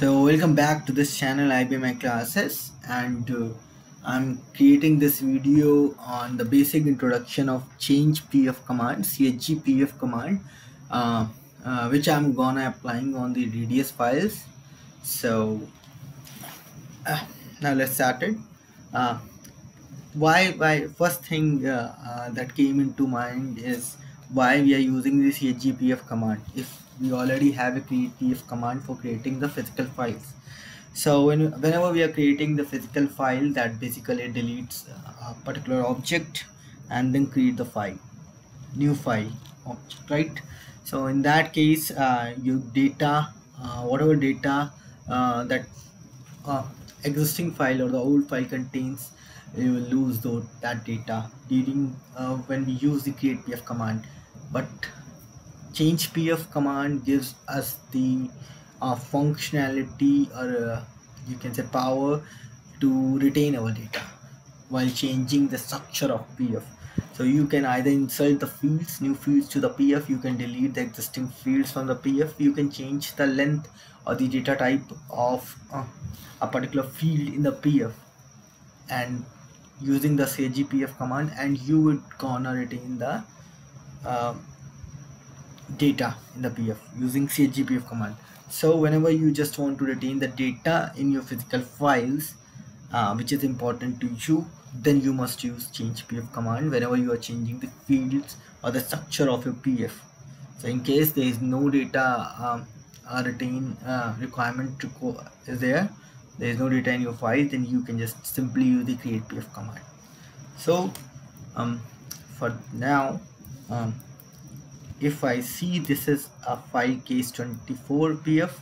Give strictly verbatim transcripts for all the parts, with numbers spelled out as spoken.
So welcome back to this channel I B M I Classes, and uh, I'm creating this video on the basic introduction of C H G P F command, C H G P F command, uh, uh, which I'm gonna applying on the D D S files. So uh, now let's start it. Uh, why why first thing uh, uh, that came into mind is why we are using the C H G P F command if we already have a C H G P F command for creating the physical files. So when whenever we are creating the physical file, that basically deletes a particular object and then create the file, new file object, right? So in that case, uh, your data, uh, whatever data uh, that uh, existing file or the old file contains, you will lose those that data during uh, when we use the C H G P F command. But C H G P F command gives us the uh, functionality, or uh, you can say power, to retain our data while changing the structure of P F. So you can either insert the fields, new fields to the P F, you can delete the existing fields from the P F, you can change the length or the data type of uh, a particular field in the P F, and using the C H G P F command, and you would gonna retain the uh, data in the P F using C H G P F command. So whenever you just want to retain the data in your physical files, uh, which is important to you, then you must use C H G P F command whenever you are changing the fields or the structure of your P F. So in case there is no data um, uh, retain uh, requirement to go is there, there is no data in your file, then you can just simply use the C H G P F command. So um, for now, um, if I see this is a file case twenty-four P F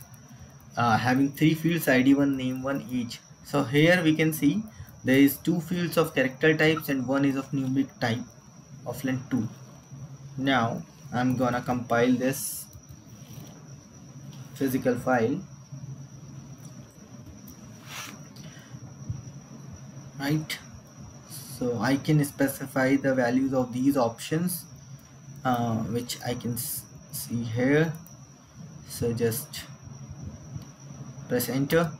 uh, having three fields, I D one, name one each. So here we can see there is two fields of character types and one is of numeric type of length two. Now I'm gonna compile this physical file, right? So I can specify the values of these options, uh, which I can see here. So just press enter.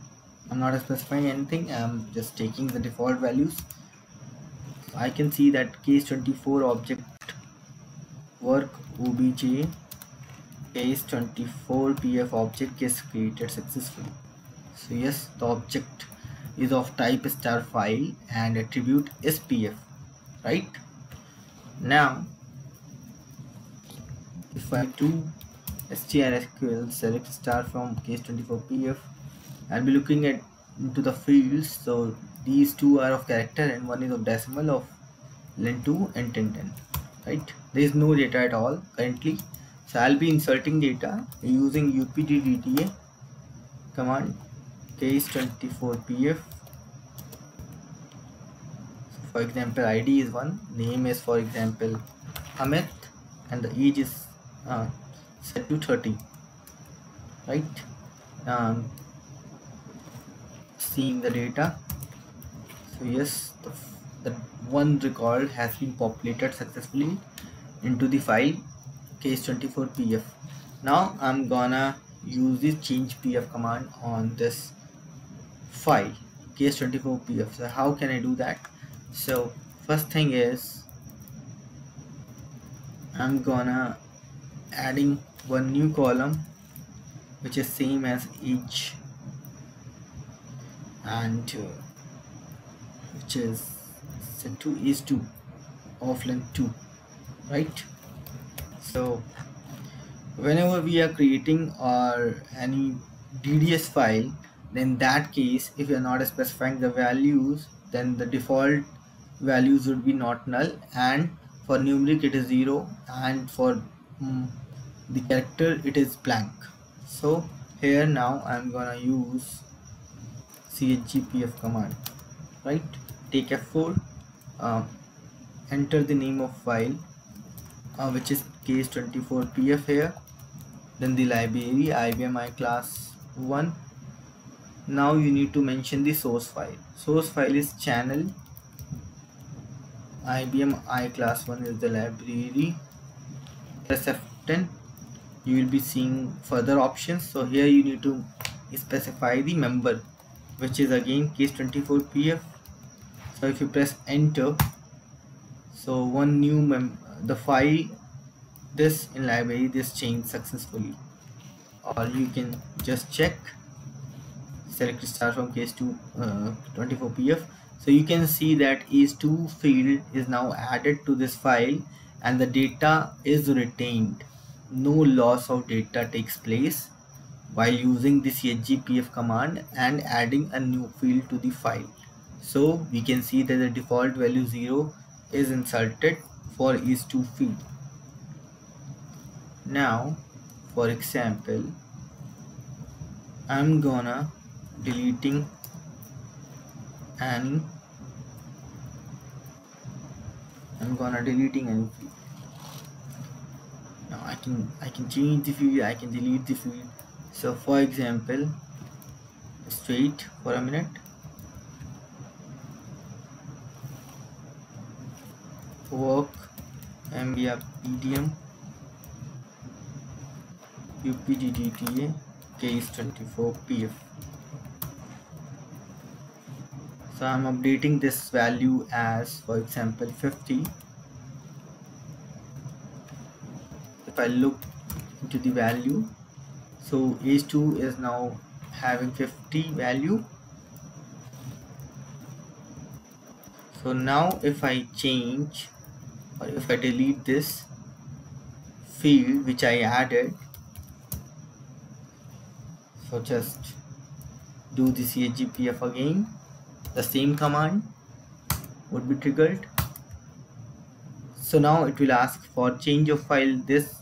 I'm not specifying anything, I'm just taking the default values. So I can see that case twenty-four object work obj case twenty-four P F object is created successfully. So yes, the object is of type star file and attribute is P F, right? Now if I do S T R S Q L select star from case twenty-four P F, I'll be looking at into the fields. So these two are of character and one is of decimal of length two and ten ten, right? There is no data at all currently, so I'll be inserting data using U P D D T A command case twenty-four P F. So for example, I D is one, name is for example Amit, and the age is uh, set to thirty, right? Um, seeing the data, so yes, the, the one record has been populated successfully into the file case twenty-four P F. Now I'm gonna use this C H G P F command on this file case twenty-four P F. So how can I do that? So first thing is I'm gonna adding one new column which is same as age, and uh, which is set to is two of length two, right? So whenever we are creating or any D D S file, then in that case, if you are not specifying the values, then the default values would be not null, and for numeric it is zero, and for mm, the character it is blank. So here now I am gonna use C H G P F command, right? Take F four, uh, enter the name of file, uh, which is case twenty-four P F here, then the library I B M I class one. Now you need to mention the source file. Source file is channel, I B M I class one is the library. Press F ten, you will be seeing further options. So here you need to specify the member, which is again case twenty-four P F. So if you press enter, so one new mem the file this in library this changed successfully. Or you can just check, select start from case two, uh, twenty-four P F. So you can see that is two field is now added to this file and the data is retained. No loss of data takes place while using the C H G P F command and adding a new field to the file. So we can see that the default value zero is inserted for is two field. Now for example, I'm gonna deleting Annie. I'm gonna deleting Annie field. Now I can I can change the field, I can delete the field. So for example, straight for a minute. Work M B R P D M U P D D T A case twenty-four P F. So I'm updating this value as, for example, fifty. If I look into the value, so is two is now having fifty value. So now if I change or if I delete this field which I added, so just do the C H G P F again. The same command would be triggered. So now it will ask for change of file. This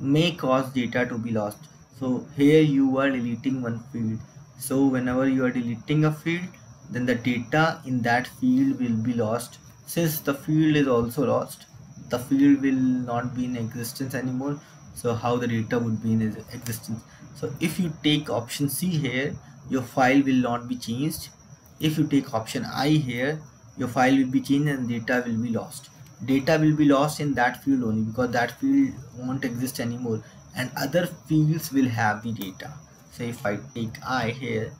may cause data to be lost. So here you are deleting one field. So whenever you are deleting a field, then the data in that field will be lost. Since the field is also lost, the field will not be in existence anymore. So how the data would be in existence? So if you take option C here, your file will not be changed. If you take option I here, your file will be changed and data will be lost. Data will be lost in that field only, because that field won't exist anymore and other fields will have the data. So if I take I here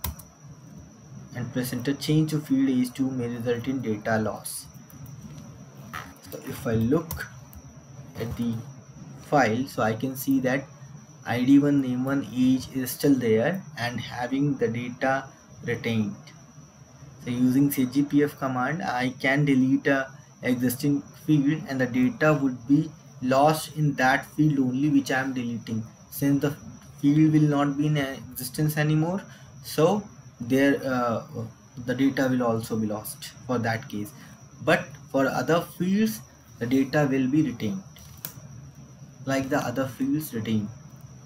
and press enter, change to field is two may result in data loss. So if I look at the file, so I can see that I D one, name one, age is still there and having the data retained. So using C H G P F command, I can delete a existing field and the data would be lost in that field only which I am deleting. Since the field will not be in existence anymore, so there uh, the data will also be lost for that case. But for other fields, the data will be retained, like the other fields retained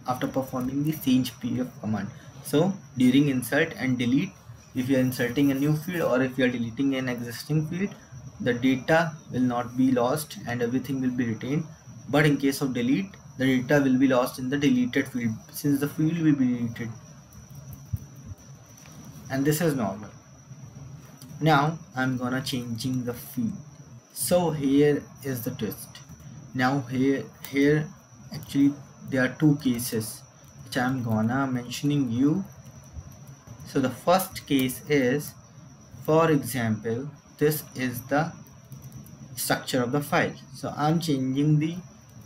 after performing the C H G P F command. So during insert and delete, if you are inserting a new field or if you are deleting an existing field, the data will not be lost and everything will be retained. But in case of delete, the data will be lost in the deleted field, since the field will be deleted. And this is normal. Now I'm gonna changing the field. So here is the twist. Now here, here actually there are two cases which I'm gonna mentioning you. So the first case is, for example, this is the structure of the file. So I'm changing the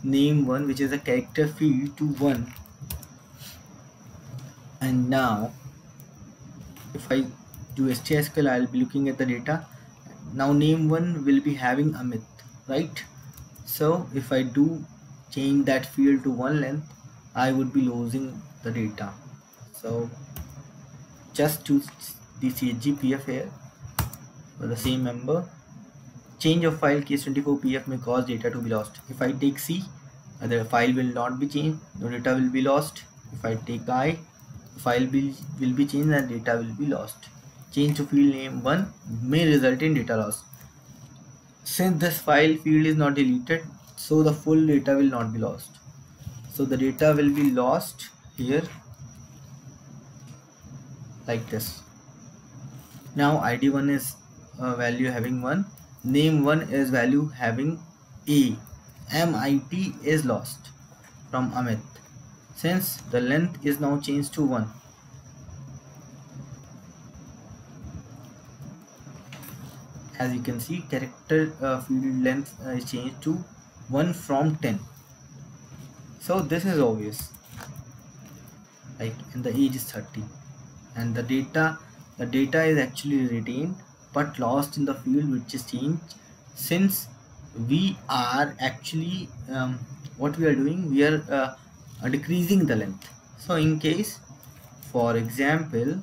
name one, which is a character field, to one. And now if I do S T R S Q L, I'll be looking at the data. Now name one will be having Amit, right? So if I do change that field to one length, I would be losing the data. So just choose the C H G P F here for the same member. Change of file case twenty-four P F may cause data to be lost. If I take C, the file will not be changed, no data will be lost. If I take I, the file will, will be changed and data will be lost. Change to field name one may result in data loss. Since this file field is not deleted, so the full data will not be lost. So the data will be lost here, like this. Now I D one is uh, value having one, name one is value having A, M I T is lost from Amit, since the length is now changed to one. As you can see, character uh, field length uh, is changed to one from ten. So this is obvious, like, and the age is thirty, and the data the data is actually retained but lost in the field which is changed, since we are actually um, what we are doing, we are uh, uh, decreasing the length. So in case, for example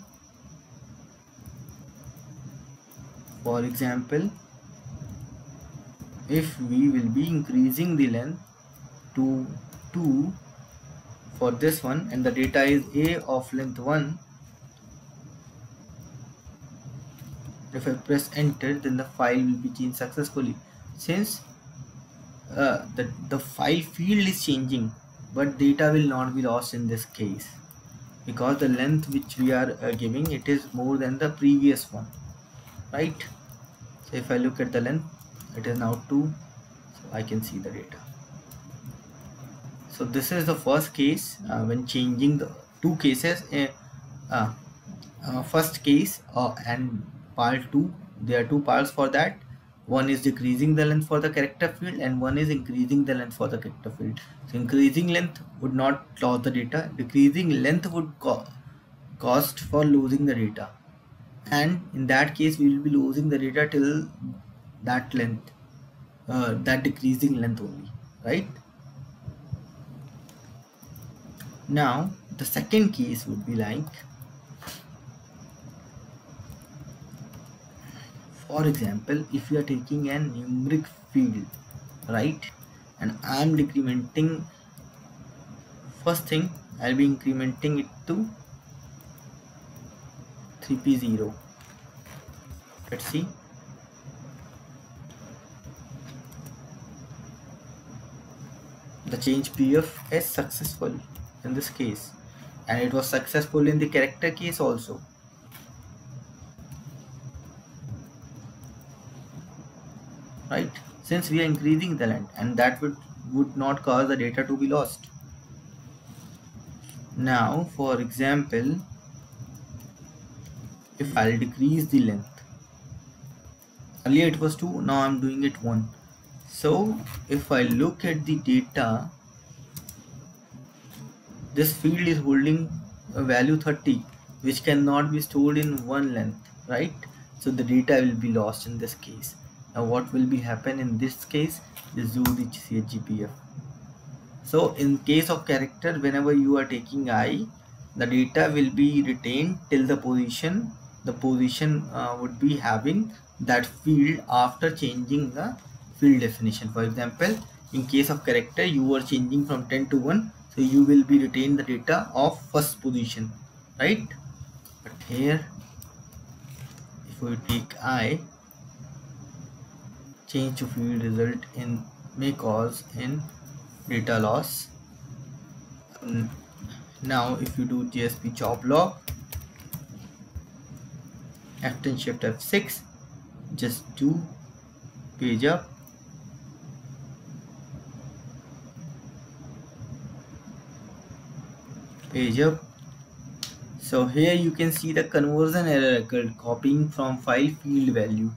for example if we will be increasing the length to two for this one, and the data is a of length one, if I press enter, then the file will be changed successfully, since uh, the, the file field is changing but data will not be lost in this case, because the length which we are uh, giving, it is more than the previous one, right? So if I look at the length, it is now two, so I can see the data. So this is the first case uh, when changing the two cases, uh, uh, uh, first case uh, and part two. There are two parts for that. One is decreasing the length for the character field, and one is increasing the length for the character field. So increasing length would not lose the data. Decreasing length would co cost for losing the data, and in that case we will be losing the data till that length, uh, that decreasing length only, right? Now the second case would be like, for example, if you are taking an numeric field, right, and I am decrementing, first thing I will be incrementing it to three P zero. Let's see. The change P F is successful in this case, and it was successful in the character case also. Right, since we are increasing the length, and that would would not cause the data to be lost. Now, for example, if I'll decrease the length, earlier it was two, now I'm doing it one. So if I look at the data, this field is holding a value thirty, which cannot be stored in one length, right? So the data will be lost in this case. Now what will be happen in this case is do the C H G P F. So in case of character, whenever you are taking I, the data will be retained till the position the position uh, would be having that field after changing the field definition. For example, in case of character, you are changing from ten to one, so you will be retained the data of first position, right? But here, if we take I, change to field result in may cause in data loss. Um, now if you do G S P chop log, F ten shift F six, just do page up, page up. So here you can see the conversion error occurred, copying from file field value,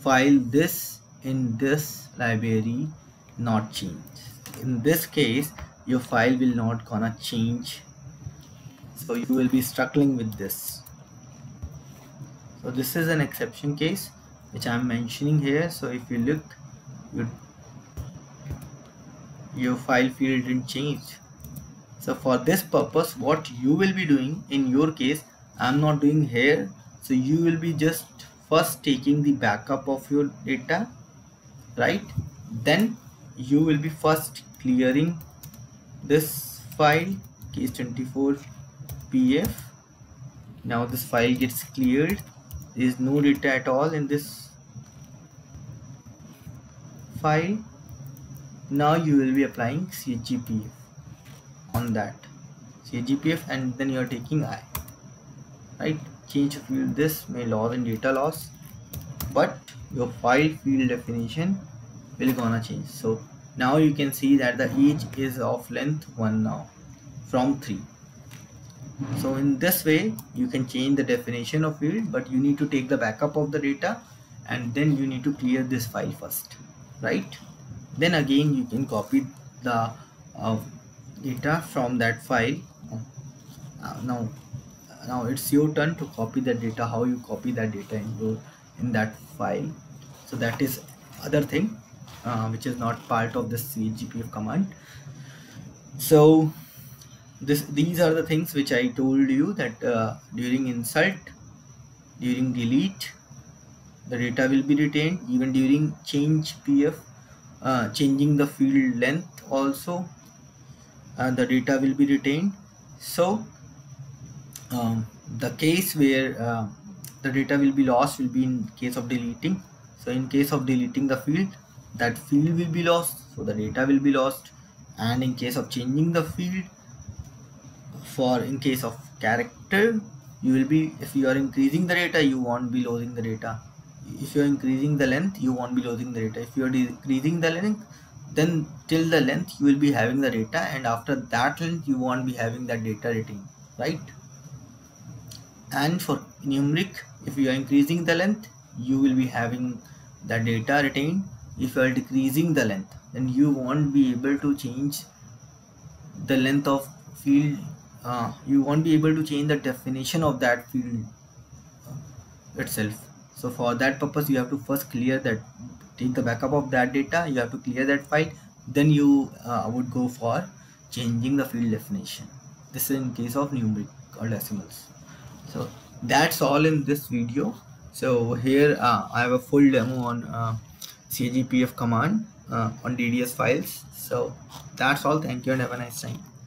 file this in this library not change. In this case, your file will not gonna change, so you will be struggling with this. So this is an exception case which I am mentioning here. So if you look, you, your file field didn't change. So for this purpose, what you will be doing in your case, I am not doing here. So you will be just first taking the backup of your data, right? Then you will be first clearing this file, case twenty-four P F. Now this file gets cleared, there is no data at all in this file. Now you will be applying C H G P F on that, C H G P F, and then you are taking I, right? Change of field this may lose in data loss, but your file field definition will gonna change. So now you can see that the age is of length one now from three. So in this way you can change the definition of field, but you need to take the backup of the data and then you need to clear this file first, right? Then again you can copy the uh, data from that file. Uh, now now it's your turn to copy the data. How you copy that data in your in that file, so that is other thing uh, which is not part of this C H G P F command. So this these are the things which I told you that uh, during insert, during delete, the data will be retained. Even during change P F, uh, changing the field length also, uh, the data will be retained. So um, the case where uh, the data will be lost will be in case of deleting. So in case of deleting the field, that field will be lost, so the data will be lost. And in case of changing the field, for in case of character, you will be, if you are increasing the data, you won't be losing the data. If you are increasing the length, you won't be losing the data. If you are decreasing the length, then till the length you will be having the data, and after that length you won't be having that data retained, right? And for numeric, if you are increasing the length, you will be having the data retained. If you are decreasing the length, then you won't be able to change the length of field. Uh, you won't be able to change the definition of that field itself. So for that purpose, you have to first clear that, take the backup of that data, you have to clear that file, then you uh, would go for changing the field definition. This is in case of numeric or decimals. So that's all in this video. So here uh, I have a full demo on uh, C H G P F command uh, on D D S files. So that's all. Thank you and have a nice time.